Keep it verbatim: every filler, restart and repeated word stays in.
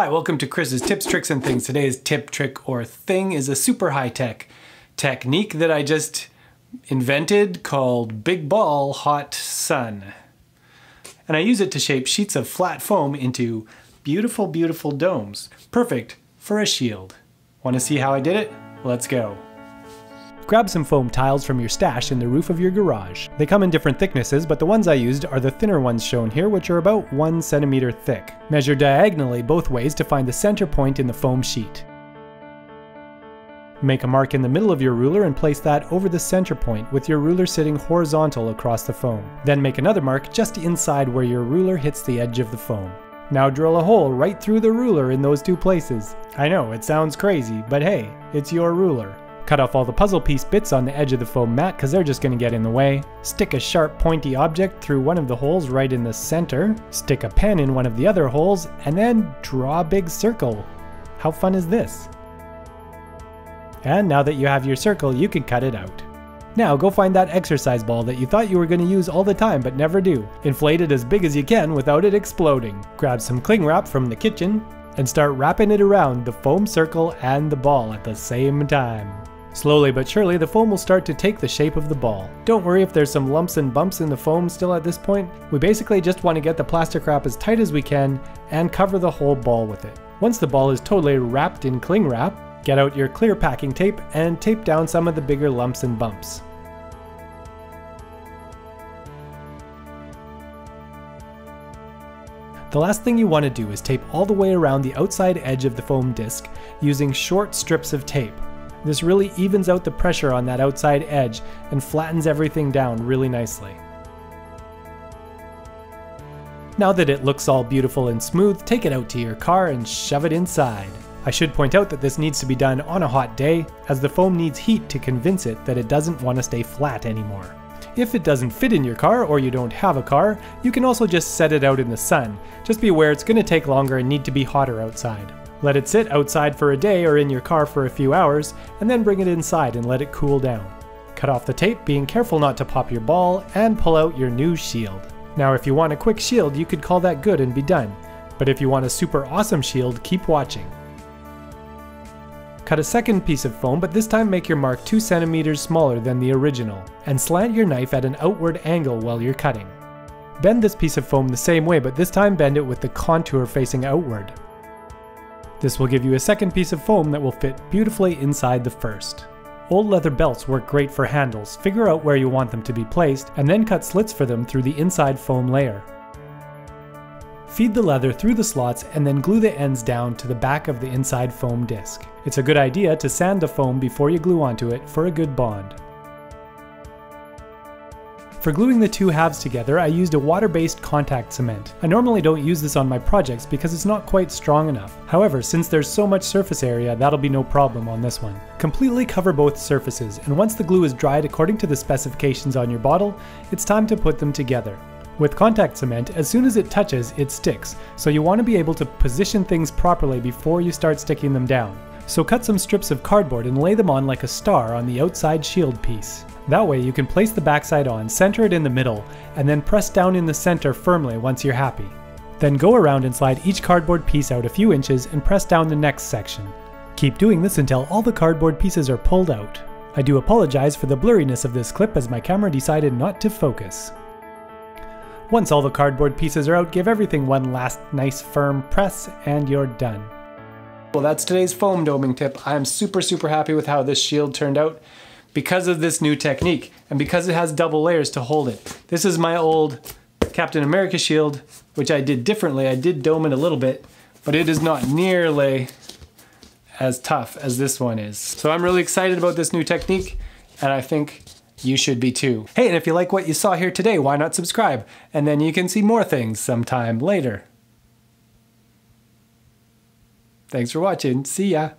Hi, welcome to Chris's Tips, Tricks, and Things. Today's tip, trick, or thing is a super high-tech technique that I just invented called Big Ball Hot Sun. And I use it to shape sheets of flat foam into beautiful, beautiful domes. Perfect for a shield. Want to see how I did it? Let's go. Grab some foam tiles from your stash in the roof of your garage. They come in different thicknesses, but the ones I used are the thinner ones shown here, which are about one centimeter thick. Measure diagonally both ways to find the center point in the foam sheet. Make a mark in the middle of your ruler and place that over the center point with your ruler sitting horizontal across the foam. Then make another mark just inside where your ruler hits the edge of the foam. Now drill a hole right through the ruler in those two places. I know, it sounds crazy, but hey, it's your ruler. Cut off all the puzzle piece bits on the edge of the foam mat because they're just going to get in the way. Stick a sharp pointy object through one of the holes right in the center. Stick a pen in one of the other holes and then draw a big circle. How fun is this? And now that you have your circle, you can cut it out. Now go find that exercise ball that you thought you were going to use all the time but never do. Inflate it as big as you can without it exploding. Grab some cling wrap from the kitchen and start wrapping it around the foam circle and the ball at the same time. Slowly but surely, the foam will start to take the shape of the ball. Don't worry if there's some lumps and bumps in the foam still at this point. We basically just want to get the plastic wrap as tight as we can and cover the whole ball with it. Once the ball is totally wrapped in cling wrap, get out your clear packing tape and tape down some of the bigger lumps and bumps. The last thing you want to do is tape all the way around the outside edge of the foam disc using short strips of tape. This really evens out the pressure on that outside edge and flattens everything down really nicely. Now that it looks all beautiful and smooth, take it out to your car and shove it inside. I should point out that this needs to be done on a hot day, as the foam needs heat to convince it that it doesn't want to stay flat anymore. If it doesn't fit in your car or you don't have a car, you can also just set it out in the sun. Just be aware it's going to take longer and need to be hotter outside. Let it sit outside for a day or in your car for a few hours, and then bring it inside and let it cool down. Cut off the tape, being careful not to pop your ball, and pull out your new shield. Now if you want a quick shield, you could call that good and be done. But if you want a super awesome shield, keep watching. Cut a second piece of foam, but this time make your mark two centimeters smaller than the original, and slant your knife at an outward angle while you're cutting. Bend this piece of foam the same way, but this time bend it with the contour facing outward. This will give you a second piece of foam that will fit beautifully inside the first. Old leather belts work great for handles. Figure out where you want them to be placed and then cut slits for them through the inside foam layer. Feed the leather through the slots and then glue the ends down to the back of the inside foam disc. It's a good idea to sand the foam before you glue onto it for a good bond. For gluing the two halves together, I used a water-based contact cement. I normally don't use this on my projects because it's not quite strong enough. However, since there's so much surface area, that'll be no problem on this one. Completely cover both surfaces, and once the glue is dried according to the specifications on your bottle, it's time to put them together. With contact cement, as soon as it touches, it sticks, so you want to be able to position things properly before you start sticking them down. So cut some strips of cardboard and lay them on like a star on the outside shield piece. That way you can place the backside on, center it in the middle, and then press down in the center firmly once you're happy. Then go around and slide each cardboard piece out a few inches and press down the next section. Keep doing this until all the cardboard pieces are pulled out. I do apologize for the blurriness of this clip as my camera decided not to focus. Once all the cardboard pieces are out, give everything one last nice firm press and you're done. Well, that's today's foam doming tip. I'm super, super happy with how this shield turned out because of this new technique and because it has double layers to hold it. This is my old Captain America shield, which I did differently. I did dome it a little bit, but it is not nearly as tough as this one is. So I'm really excited about this new technique, and I think you should be too. Hey, and if you like what you saw here today, why not subscribe? And then you can see more things sometime later. Thanks for watching. See ya.